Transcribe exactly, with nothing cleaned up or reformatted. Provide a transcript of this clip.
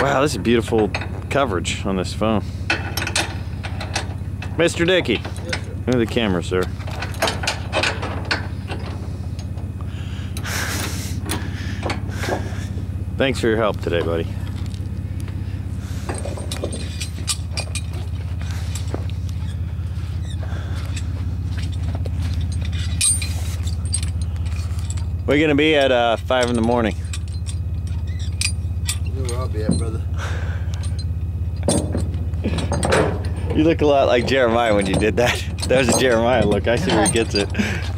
Wow, this is beautiful coverage on this phone. Mister Dickey, yes, into the camera, sir. Thanks for your help today, buddy. We're gonna be at uh, five in the morning. You know where I'll be at, brother. You look a lot like Jeremiah when you did that. That was a Jeremiah look. I see where he gets it.